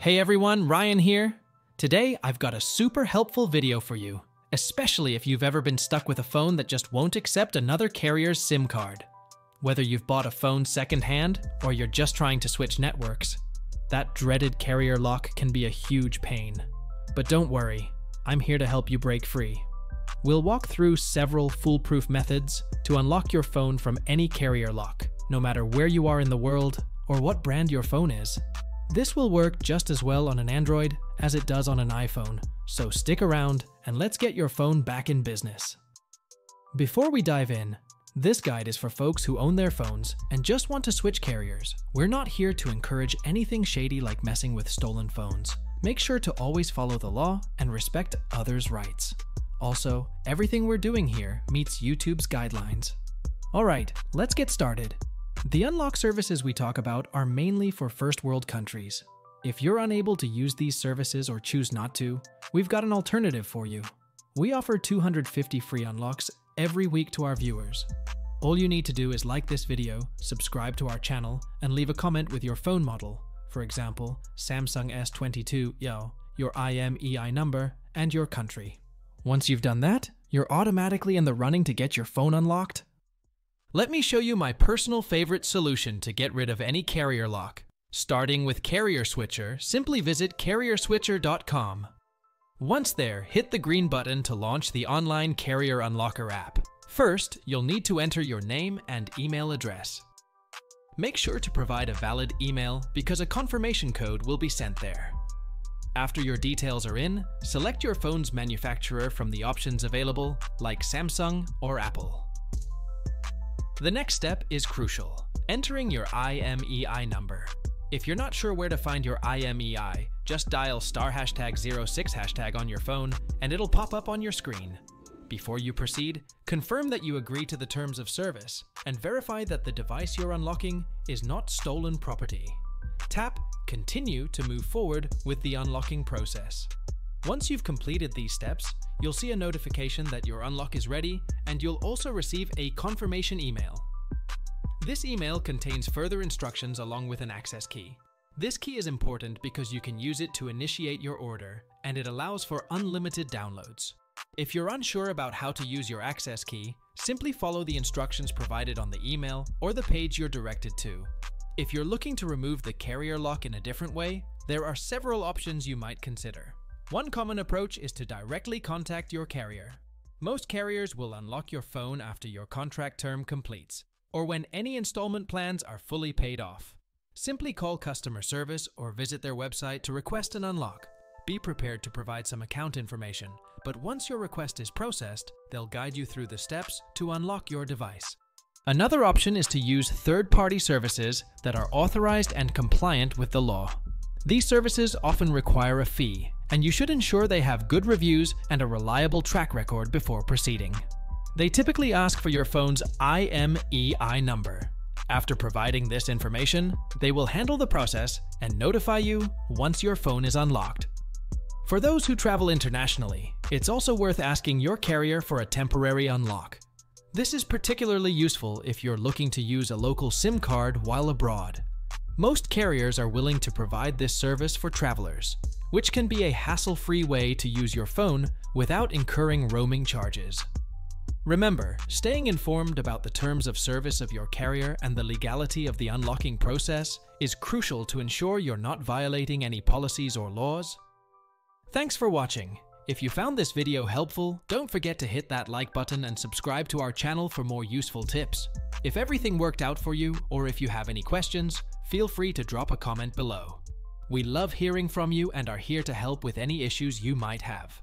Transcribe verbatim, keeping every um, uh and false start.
Hey everyone, Ryan here. Today I've got a super helpful video for you, especially if you've ever been stuck with a phone that just won't accept another carrier's SIM card. Whether you've bought a phone secondhand or you're just trying to switch networks, that dreaded carrier lock can be a huge pain. But don't worry, I'm here to help you break free. We'll walk through several foolproof methods to unlock your phone from any carrier lock, no matter where you are in the world or what brand your phone is. This will work just as well on an Android as it does on an iPhone, so stick around and let's get your phone back in business. Before we dive in, this guide is for folks who own their phones and just want to switch carriers. We're not here to encourage anything shady like messing with stolen phones. Make sure to always follow the law and respect others' rights. Also, everything we're doing here meets YouTube's guidelines. Alright, let's get started. The unlock services we talk about are mainly for first world countries. If you're unable to use these services or choose not to, we've got an alternative for you. We offer two hundred fifty free unlocks every week to our viewers. All you need to do is like this video, subscribe to our channel, and leave a comment with your phone model. For example, Samsung S twenty-two, yo, your I M E I number, and your country. Once you've done that, you're automatically in the running to get your phone unlocked. Let me show you my personal favorite solution to get rid of any carrier lock. Starting with Carrier Switcher, simply visit carrier switcher dot com. Once there, hit the green button to launch the online Carrier Unlocker app. First, you'll need to enter your name and email address. Make sure to provide a valid email because a confirmation code will be sent there. After your details are in, select your phone's manufacturer from the options available, like Samsung or Apple. The next step is crucial, entering your I M E I number. If you're not sure where to find your I M E I, just dial star hashtag zero six hashtag on your phone and it'll pop up on your screen. Before you proceed, confirm that you agree to the terms of service and verify that the device you're unlocking is not stolen property. Tap Continue to move forward with the unlocking process. Once you've completed these steps, you'll see a notification that your unlock is ready, and you'll also receive a confirmation email. This email contains further instructions along with an access key. This key is important because you can use it to initiate your order, and it allows for unlimited downloads. If you're unsure about how to use your access key, simply follow the instructions provided on the email or the page you're directed to. If you're looking to remove the carrier lock in a different way, there are several options you might consider. One common approach is to directly contact your carrier. Most carriers will unlock your phone after your contract term completes, or when any installment plans are fully paid off. Simply call customer service or visit their website to request an unlock. Be prepared to provide some account information, but once your request is processed, they'll guide you through the steps to unlock your device. Another option is to use third-party services that are authorized and compliant with the law. These services often require a fee, and you should ensure they have good reviews and a reliable track record before proceeding. They typically ask for your phone's I M E I number. After providing this information, they will handle the process and notify you once your phone is unlocked. For those who travel internationally, it's also worth asking your carrier for a temporary unlock. This is particularly useful if you're looking to use a local SIM card while abroad. Most carriers are willing to provide this service for travelers, which can be a hassle-free way to use your phone without incurring roaming charges. Remember, staying informed about the terms of service of your carrier and the legality of the unlocking process is crucial to ensure you're not violating any policies or laws. Thanks for watching. If you found this video helpful, don't forget to hit that like button and subscribe to our channel for more useful tips. If everything worked out for you, or if you have any questions, feel free to drop a comment below. We love hearing from you and are here to help with any issues you might have.